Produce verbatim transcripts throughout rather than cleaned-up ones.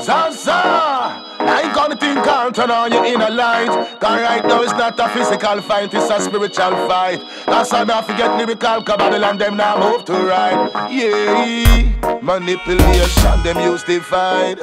Zaza! I ain't gonna think I'll turn on your inner light. Cause right now it's not a physical fight, it's a spiritual fight. That's why I forget lyrical, cause Babylon them now move to right. Yeah, manipulation them used to fight.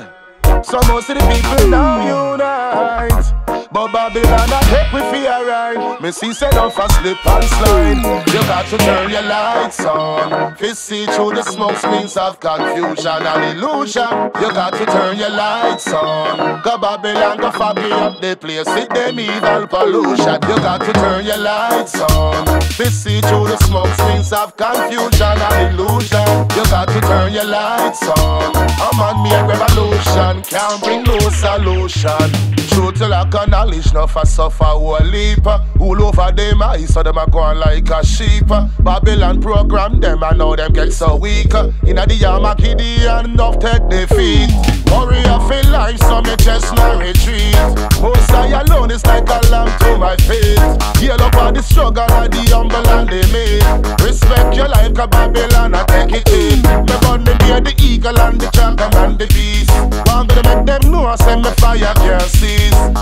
So most of the people now unite. But Babylon I take with fear right. Me see set off a slip and slide. You got to turn your lights on. If you see through the smoke screens of confusion and illusion, you got to turn your lights on. Go Babylon go fappy up the place with them evil pollution. You got to turn your lights on. If you see through the smoke screens of confusion and illusion, you got to turn your lights on. I'm on me a revolution, can't bring no solution. Truth to lack of knowledge, no for suffer who a leap. All over them eyes, so them a gone like a sheep. Babylon program them and now them get so weak. Inna the arm a kiddie and enough take the feet. Hurry up in life, so me just no retreat. Most I alone is like a lamb to my feet. Yell up on the struggle of the humble and the made. Respect your life, cause Babylon I take it in. Me born me bear the eagle and the champion and the beast. Want me to make them know I send me fire can't see.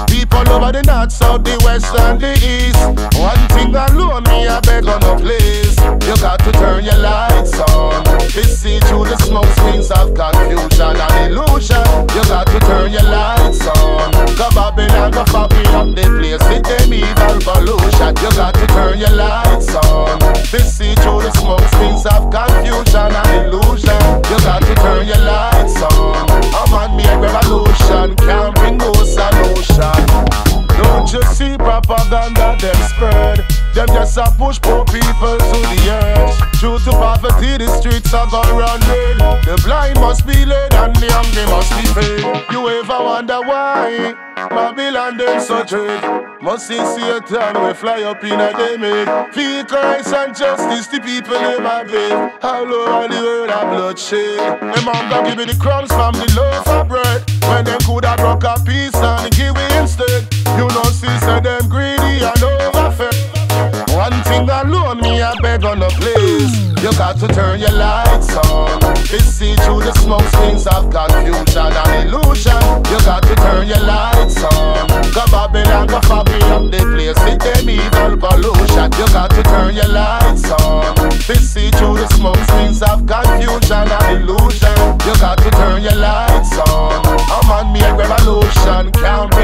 People over the north, south, the west and the east. One thing alone, me I beg on no place. You got to turn your lights on. You see through the smoke screens of confusion and illusion. You got to turn your lights on. Go Babylon, go fappy up the place with them evil pollution. You got to turn your lights on. You see through the smoke screens of confusion and illusion. You got to turn your lights on. I'm on me a revolution, can't bring no solution. Don't you see propaganda them spread? Them just a push poor people to the edge. Due to poverty the streets are gone round red. The blind must be led and the hungry must be fed. You ever wonder why Babylon them so dread? Must see Satan we fly up in a day made. Fear Christ and justice the people in my bed. All over the world a bloodshed. Them hunger give me the crumbs from the loaf of bread. When them could have broke a piece and give it instead. You know sister them greedy and overfed. One thing alone me I beg on the place. You got to turn your lights on. You see through the smoke screens of confusion and illusion. You got to turn your lights on. Go Babylon go fappy up the place with them evil pollution. You got to turn your lights on. You see through the smoke screens of confusion and illusion. You got to turn your lights on. I'm on me a revolution, count